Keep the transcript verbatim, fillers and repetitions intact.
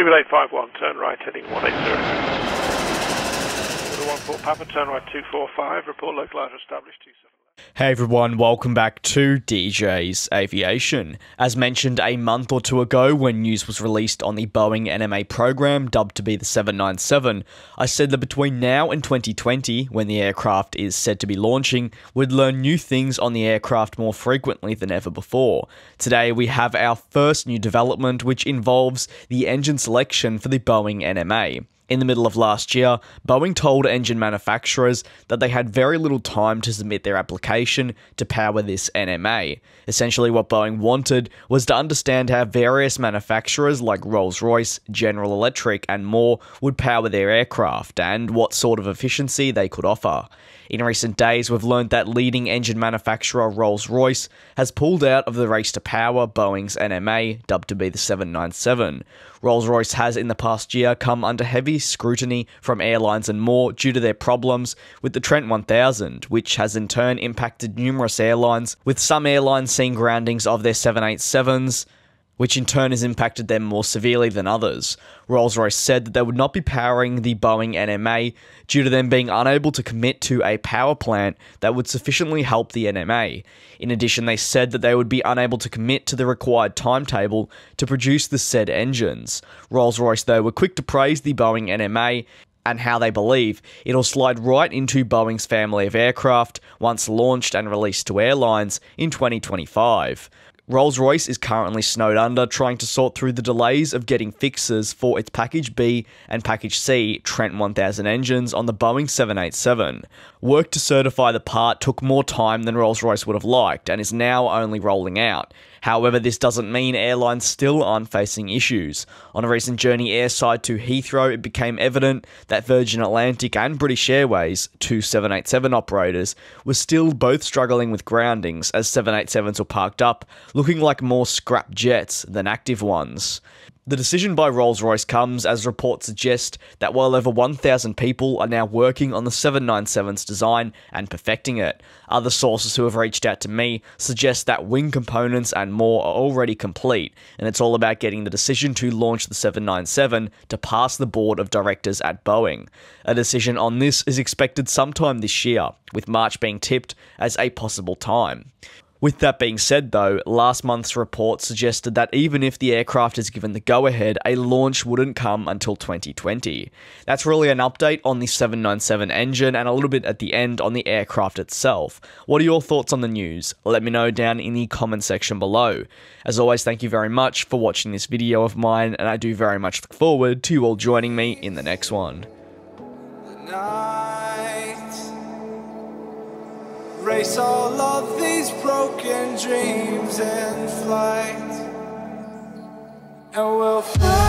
Speedway eight five one, turn right heading one eight zero. one four Papa, turn right two four five, report localizer established two seven. Hey everyone, welcome back to D J's Aviation. As mentioned a month or two ago when news was released on the Boeing N M A program, dubbed to be the seven ninety-seven, I said that between now and twenty twenty, when the aircraft is said to be launching, we'd learn new things on the aircraft more frequently than ever before. Today we have our first new development, which involves the engine selection for the Boeing N M A. In the middle of last year, Boeing told engine manufacturers that they had very little time to submit their application to power this N M A. Essentially, what Boeing wanted was to understand how various manufacturers like Rolls-Royce, General Electric, and more would power their aircraft, and what sort of efficiency they could offer. In recent days, we've learned that leading engine manufacturer Rolls-Royce has pulled out of the race to power Boeing's N M A, dubbed to be the seven ninety-seven. Rolls-Royce has in the past year come under heavy scrutiny from airlines and more due to their problems with the Trent one thousand, which has in turn impacted numerous airlines, with some airlines seeing groundings of their seven eighty-sevens, which in turn has impacted them more severely than others. Rolls-Royce said that they would not be powering the Boeing N M A due to them being unable to commit to a power plant that would sufficiently help the N M A. In addition, they said that they would be unable to commit to the required timetable to produce the said engines. Rolls-Royce, though, were quick to praise the Boeing N M A and how they believe it'll slide right into Boeing's family of aircraft once launched and released to airlines in twenty twenty-five. Rolls-Royce is currently snowed under trying to sort through the delays of getting fixes for its Package B and Package C Trent one thousand engines on the Boeing seven eighty-seven. Work to certify the part took more time than Rolls-Royce would have liked and is now only rolling out. However, this doesn't mean airlines still aren't facing issues. On a recent journey airside to Heathrow, it became evident that Virgin Atlantic and British Airways, two seven eighty-seven operators, were still both struggling with groundings as seven eighty-sevens were parked up, looking like more scrap jets than active ones. The decision by Rolls-Royce comes as reports suggest that well over one thousand people are now working on the seven ninety-seven's design and perfecting it. Other sources who have reached out to me suggest that wing components and more are already complete, and it's all about getting the decision to launch the seven ninety-seven to pass the board of directors at Boeing. A decision on this is expected sometime this year, with March being tipped as a possible time. With that being said though, last month's report suggested that even if the aircraft is given the go-ahead, a launch wouldn't come until twenty twenty. That's really an update on the seven ninety-seven engine and a little bit at the end on the aircraft itself. What are your thoughts on the news? Let me know down in the comment section below. As always, thank you very much for watching this video of mine, and I do very much look forward to you all joining me in the next one. Race all of these broken dreams in flight, and we'll fly.